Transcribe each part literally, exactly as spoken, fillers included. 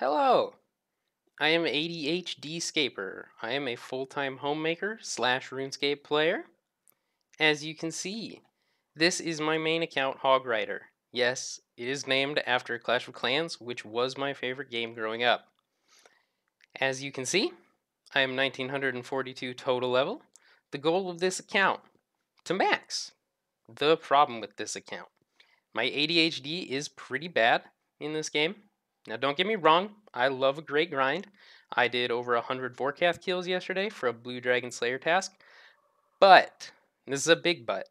Hello! I am A D H D Scaper. I am a full-time homemaker slash RuneScape player. As you can see, this is my main account, Hog Rider. Yes, it is named after Clash of Clans, which was my favorite game growing up. As you can see, I am nineteen forty-two total level. The goal of this account, to max. The problem with this account, my A D H D is pretty bad in this game. Now don't get me wrong, I love a great grind. I did over one hundred Vorkath kills yesterday for a Blue Dragon Slayer task. But, this is a big but,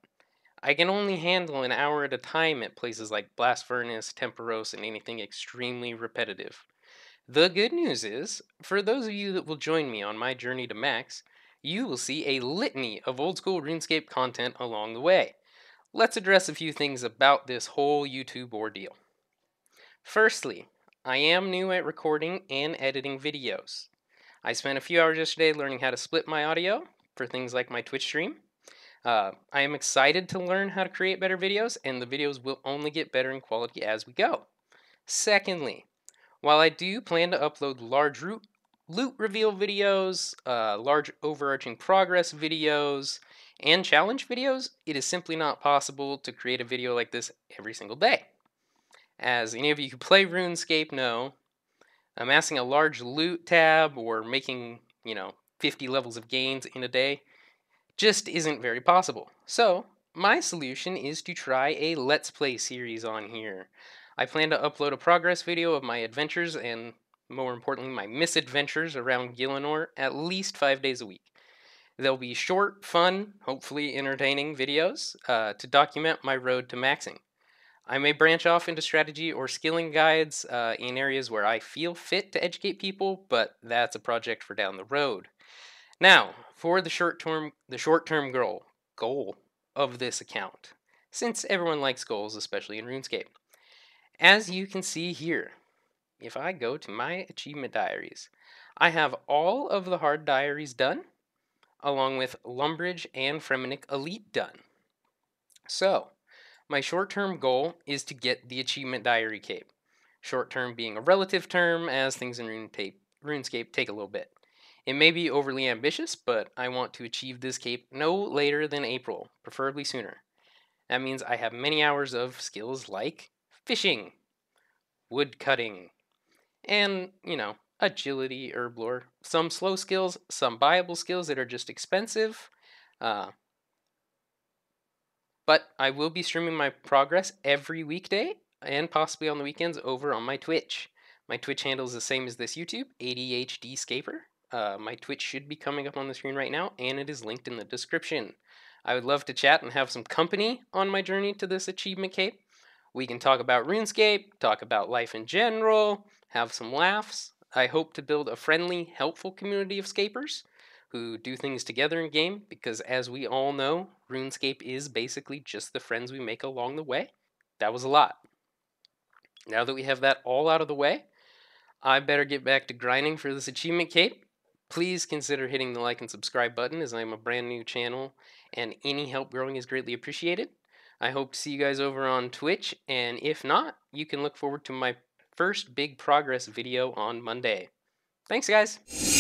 I can only handle an hour at a time at places like Blast Furnace, Temporos, and anything extremely repetitive. The good news is, for those of you that will join me on my journey to max, you will see a litany of Old School RuneScape content along the way. Let's address a few things about this whole YouTube ordeal. Firstly, I am new at recording and editing videos. I spent a few hours yesterday learning how to split my audio for things like my Twitch stream. Uh, I am excited to learn how to create better videos, and the videos will only get better in quality as we go. Secondly, while I do plan to upload large root, loot reveal videos, uh, large overarching progress videos, and challenge videos, it is simply not possible to create a video like this every single day. As any of you who play RuneScape know, amassing a large loot tab or making, you know, fifty levels of gains in a day just isn't very possible. So, my solution is to try a Let's Play series on here. I plan to upload a progress video of my adventures and, more importantly, my misadventures around Gielinor at least five days a week. They'll be short, fun, hopefully entertaining videos uh, to document my road to maxing. I may branch off into strategy or skilling guides uh, in areas where I feel fit to educate people, but that's a project for down the road. Now, for the short-term the short-term goal, goal of this account, since everyone likes goals, especially in RuneScape. As you can see here, if I go to my achievement diaries, I have all of the hard diaries done, along with Lumbridge and Fremenic Elite done. So, my short-term goal is to get the Achievement Diary cape. Short-term being a relative term, as things in RuneScape, RuneScape take a little bit. It may be overly ambitious, but I want to achieve this cape no later than April, preferably sooner. That means I have many hours of skills like fishing, wood cutting, and, you know, agility, herblore, some slow skills, some viable skills that are just expensive. Uh, but I will be streaming my progress every weekday and possibly on the weekends over on my Twitch. My Twitch handle is the same as this YouTube, A D H D Scaper. Uh, my Twitch should be coming up on the screen right now, and it is linked in the description. I would love to chat and have some company on my journey to this achievement cape. We can talk about RuneScape, talk about life in general, have some laughs. I hope to build a friendly, helpful community of scapers who do things together in game, because as we all know, RuneScape is basically just the friends we make along the way. That was a lot. Now that we have that all out of the way, I better get back to grinding for this achievement cape. Please consider hitting the like and subscribe button, as I am a brand new channel and any help growing is greatly appreciated. I hope to see you guys over on Twitch, and if not, you can look forward to my first big progress video on Monday. Thanks, guys!